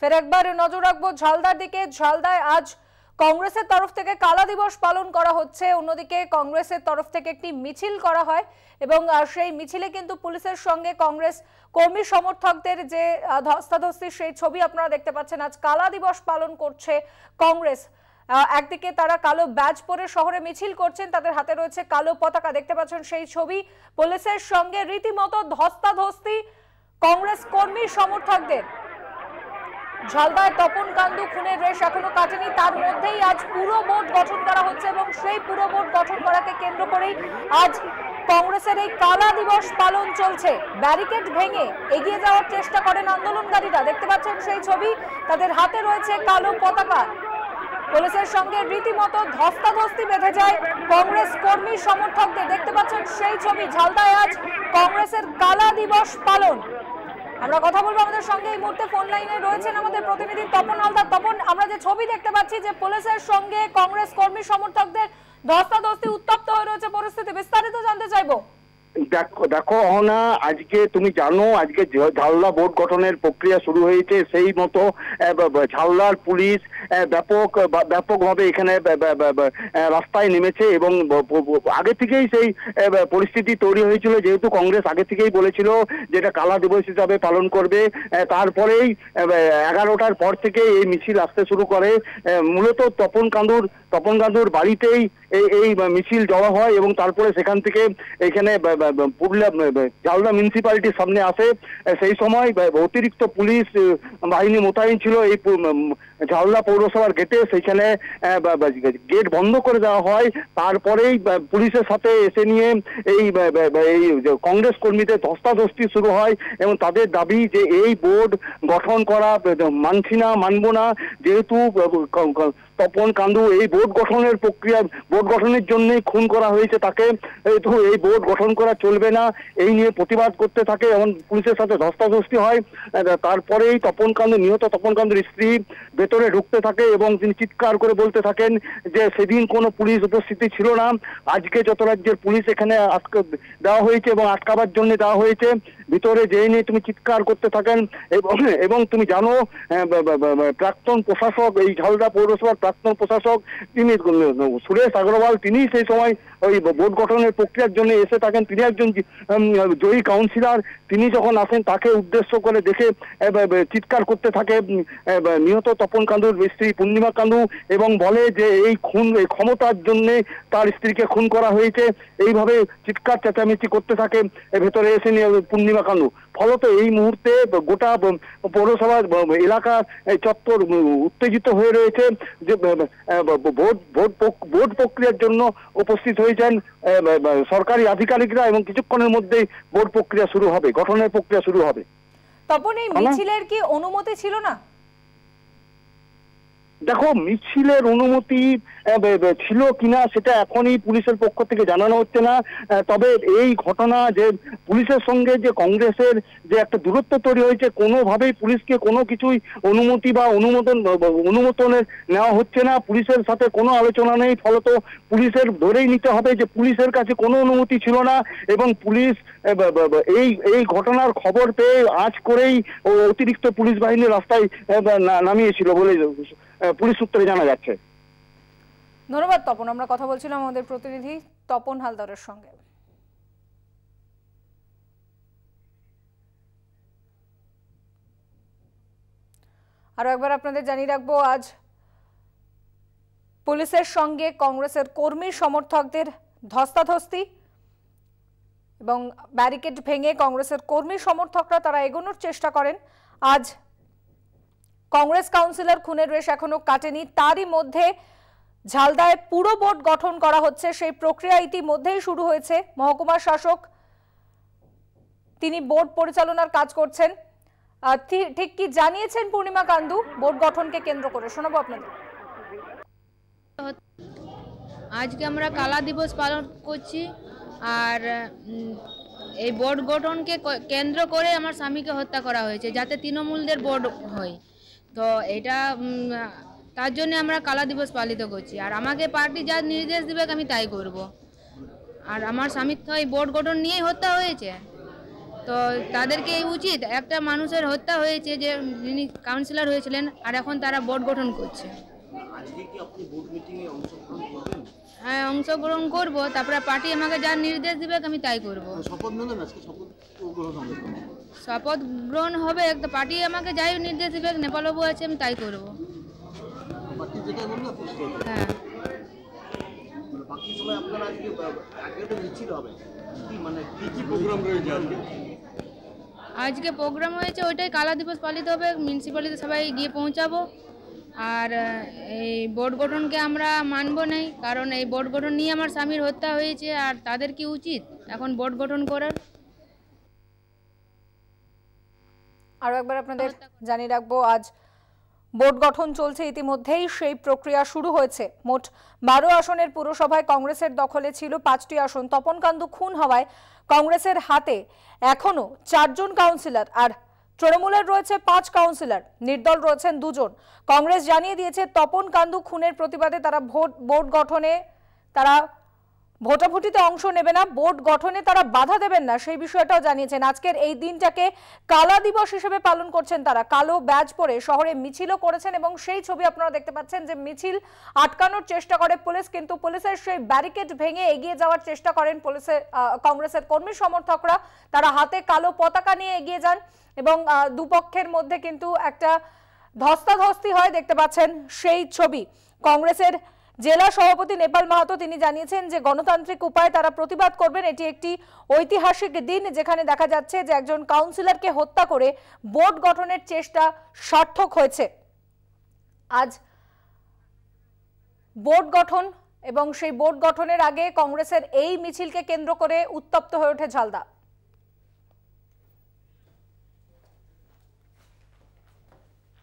फिर एक बार नजर रखबो झालदार दिके। झालदाय आज কংগ্রেসের तरफ থেকে কালা দিবস পালন করা হচ্ছে, অন্যদিকে কংগ্রেসের तरफ থেকে একটি মিছিল করা হয় এবং সেই মিছিলে কিন্তু পুলিশের সঙ্গে কংগ্রেস কর্মী সমর্থকদের যে ধস্তাধস্তি সেই ছবি আপনারা দেখতে পাচ্ছেন। আজ কালা দিবস পালন করছে কংগ্রেস, একদিকে তারা কালো ব্যাজ পরে শহরে মিছিল করছেন, তাদের হাতে রয়েছে কালো পতাকা, দেখতে পাচ্ছেন সেই ছবি। পুলিশের সঙ্গে রীতিমতো ধস্তাধস্তি কংগ্রেস কর্মী সমর্থকদের। ঝালদায় তপন কান্দু খুনের রেশ এখনো কাটেনি, তার মধ্যেই আজ পুরো বোর্ড গঠন করা হচ্ছে এবং সেই পুরো বোর্ড গঠন করাকে কেন্দ্র করেই আজ কংগ্রেসের এই কালা দিবস পালন চলছে। ব্যারিকেড ভেঙে এগিয়ে যাওয়ার চেষ্টা করেন আন্দোলনকারীরা, দেখতে পাচ্ছেন সেই ছবি, তাদের হাতে রয়েছে কালো পতাকা। পুলিশের সঙ্গে রীতিমতো ধস্তাধস্তি বেঁধে যায় কংগ্রেস কর্মী সমর্থকদের, দেখতে পাচ্ছেন সেই ছবি। ঝালদায় আজ কংগ্রেসের কালা দিবস পালন। আমরা কথা বলবো, আমাদের সঙ্গে এই মুহূর্তে ফোন লাইনে রয়েছেন আমাদের প্রতিনিধি তপন হালদার। তপন, আমরা যে ছবি দেখতে পাচ্ছি যে পুলিশের সঙ্গে কংগ্রেস কর্মী সমর্থকদের ধস্তাধস্তি, উত্তপ্ত হয়ে রয়েছে পরিস্থিতি, বিস্তারিত জানতে চাইবো। দেখো অহনা, আজকে তুমি জানো আজকে ঝালদা বোর্ড গঠনের প্রক্রিয়া শুরু হয়েছে, সেই মতো ঝালদার পুলিশ ব্যাপকভাবে এখানে রাস্তায় নেমেছে এবং আগে থেকেই সেই পরিস্থিতি তৈরি হয়েছিল, যেহেতু কংগ্রেস আগে থেকেই বলেছিল যেটা কালা দিবস হিসাবে পালন করবে। তারপরেই 11টার পর থেকে এই মিছিল আসতে শুরু করে, মূলত তপন কান্দুর বাড়িতেই এই মিছিল জড়ো হয় এবং তারপরে সেখান থেকে এখানে পুরুলিয়া ঝালদা মিউনিসিপ্যালিটির সামনে আসে। সেই সময় অতিরিক্ত পুলিশ বাহিনী মোতায়েন ছিল এই ঝালদা পৌরসভার গেটে, সেইখানে গেট বন্ধ করে দেওয়া হয়। তারপরেই পুলিশের সাথে এসে নিয়ে এই কংগ্রেস কর্মীদের ধস্তাধস্তি শুরু হয় এবং তাদের দাবি যে এই বোর্ড গঠন করা মানছি না, মানব না, যেহেতু তপন কান্দু এই বোর্ড গঠনের প্রক্রিয়া, বোর্ড গঠনের জন্যই খুন করা হয়েছে তাকে, তো এই বোর্ড গঠন করা চলবে না, এই নিয়ে প্রতিবাদ করতে থাকে এবং পুলিশের সাথে ধস্তাধস্তি হয়। তারপরেই নিহত তপন কান্দুর স্ত্রী ভেতরে ঢুকতে থাকে এবং তিনি চিৎকার করে বলতে থাকেন যে সেদিন কোনো পুলিশ উপস্থিতি ছিল না, আজকে যত রাজ্যের পুলিশ এখানে আটকে দেওয়া হয়েছে এবং আটকাবার জন্য দেওয়া হয়েছে। ভিতরে যেই নিয়ে তুমি চিৎকার করতে থাকেন এবং তুমি জানো প্রাক্তন প্রশাসক, এই ঝালদা পৌরসভার প্রাক্তন প্রশাসক তিনি সুরেশ আগরওয়াল, তিনি সেই সময় ওই বোর্ড গঠনের প্রক্রিয়ার জন্য এসে থাকেন, তিনি একজন জয়ী কাউন্সিলর, তিনি যখন আসেন তাকে উদ্দেশ্য করে দেখে চিৎকার করতে থাকে নিহত তপন কান্দুর স্ত্রী পূর্ণিমা কান্দু এবং বলে যে এই খুন এই ক্ষমতার জন্য তার স্ত্রীকে খুন করা হয়েছে, এইভাবে চিৎকার চেঁচামেচি করতে থাকে ভেতরে এসে নিয়ে পূর্ণিমা কান্দু। ফলত এই মুহূর্তে গোটা পৌরসভার এলাকা চত্বর উত্তেজিত হয়ে রয়েছে, যে ভোট প্রক্রিয়ার জন্য উপস্থিত হয়েছেন সরকারি আধিকারিকরা এবং কিছুক্ষণের মধ্যেই ভোট প্রক্রিয়া শুরু হবে, গঠনের প্রক্রিয়া শুরু হবে। তপন, এই মিছিলের কি অনুমতি ছিল না? দেখো, মিছিলের অনুমতি ছিল কিনা সেটা এখনই পুলিশের পক্ষ থেকে জানানো হচ্ছে না, তবে এই ঘটনা যে পুলিশের সঙ্গে যে কংগ্রেসের যে একটা দূরত্ব তৈরি হয়েছে, কোনোভাবেই পুলিশকে কোনো কিছুই অনুমতি বা অনুমোদনের নেওয়া হচ্ছে না, পুলিশের সাথে কোনো আলোচনা নেই, ফলত পুলিশের ধরেই নিতে হবে যে পুলিশের কাছে কোনো অনুমতি ছিল না এবং পুলিশ এই ঘটনার খবর পেয়ে আজ করেই অতিরিক্ত পুলিশ বাহিনী রাস্তায় নামিয়েছিল বলে পুলিশ সূত্রে জানা যাচ্ছে। ধন্যবাদ তপন, আমরা কথা বলছিলাম আমাদের প্রতিনিধি তপন হালদারের সঙ্গে। আরো একবার আপনাদের জানিয়ে রাখবো, আজ পুলিশের সঙ্গে কংগ্রেসের কর্মী সমর্থকদের ধস্তাধস্তি এবং ব্যারিকেড ভেঙে কংগ্রেসের কর্মী সমর্থকরা তারা এগোনোর চেষ্টা করেন। আজ কংগ্রেস কাউন্সিলর খুনের রেশ এখনো কাটেনি, তারই মধ্যে ঝালদায় পুরো বোর্ড গঠন করা হচ্ছে, সেই প্রক্রিয়া ইতিমধ্যেই শুরু হয়েছে। মহকুমা শাসক তিনি বোর্ড পরিচালনার কাজ করছেন, ঠিক কি জানিয়েছেন পূর্ণিমা কান্দু বোর্ড গঠনকে কেন্দ্র করে, শোনাবো আপনাদের। আজকে আমরা কালা দিবস পালন করছি, আর এই বোর্ড গঠনকে কেন্দ্র করে আমার স্বামীকে হত্যা করা হয়েছে যাতে তৃণমূলদের বোর্ড হয়, তো এটা তার জন্য আমরা কালা দিবস পালিত করছি। আর আমাকে পার্টি যা নির্দেশ দেবে আমি তাই করব। আর আমার স্বামীর তো এই বোর্ড গঠন নিয়েই হত্যা হয়েছে, तो তাদেরকে উচিত একটা মানুষের হত্যা হয়েছে যে যিনি কাউন্সিলর হয়েছিলেন আর এখন তারা বোর্ড গঠন করছে। আজকে কি আপনি বোর্ড মিটিং এ অংশগ্রহণ করবেন? হ্যাঁ অংশগ্রহণ করব, তারপরে পার্টি আমাকে যা নির্দেশ দিবে আমি তাই করব। শপথ নেবেন আজকে? শপথ গ্রহণ হবে, শপথ গ্রহণ হবে, একটা পার্টি আমাকে যাই নির্দেশ দিবে নেপালবাবু আছে আমি তাই করব। পার্টি যেটা বলবে আপনি করবেন? হ্যাঁ। বাকি সময় আপনারা আজকে আগে তো মিছিল হবে কি মানে কি কি প্রোগ্রাম রয়েছে আজকে? आज के प्रोग्राम होटाई कला दिवस पालित हो म्यूनिसिपालिटी सबाई गए पहुँचाब और बोर्ड गठन के मानब नहीं कारण बोर्ड गठन नहीं हमार स्वामी हत्या हो तर कि उचित एन बोर्ड गठन करार। और एक बार अपन जानिए रखबो आज बोर्ड गठन चलছে ইতিমধ্যেই সেই প্রক্রিয়া শুরু হয়েছে। মোট 12 আসনের পুরসভায় কংগ্রেসের দখলে ছিল 5টি আসন। তপনকান্ত খুন হওয়ায় কংগ্রেসের হাতে এখনো 4জন কাউন্সিলর আর তৃণমূলের রয়েছে 5 কাউন্সিলর, নির্দল রয়েছেন 2জন। কংগ্রেস জানিয়ে দিয়েছে তপনকান্ত খুনের প্রতিবাদে তারা বোর্ড গঠনে তারা ভোটাভুটিতে অংশ নেবে না, বোর্ড গঠনে তারা বাধা দেবেন না সেই বিষয়টাও জানিয়েছেন। আজকের এই দিনটাকে কালা দিবস হিসেবে পালন করছেন তারা। কালো ব্যাজ পরে শহরে মিছিলও করেছেন এবং সেই ছবি আপনারা দেখতে পাচ্ছেন যে মিছিল আটকানোর চেষ্টা করে পুলিশ, কিন্তু পুলিশের সেই ব্যারিকেড ভেঙে এগিয়ে যাওয়ার চেষ্টা করেন পুলিশের কংগ্রেসের কর্মী সমর্থকরা। তারা হাতে কালো পতাকা নিয়ে এগিয়ে যান এবং দুপক্ষের মধ্যে কিন্তু একটা ধস্তাধস্তি হয়, দেখতে পাচ্ছেন সেই ছবি। কংগ্রেসের জেলা সভাপতি নেপাল মাহাতো তিনি জানিয়েছেন যে গণতান্ত্রিক উপায়ে তারা প্রতিবাদ করবেন। এটি একটি ঐতিহাসিক দিন যেখানে দেখা যাচ্ছে যে একজন কাউন্সিলরকে হত্যা করে বোর্ড গঠনের চেষ্টা সার্থক হয়েছে। আজ বোর্ড গঠন এবং সেই বোর্ড গঠনের আগে কংগ্রেসের এই মিছিলকে কেন্দ্র করে উত্তপ্ত হয়ে ওঠে ঝালদা।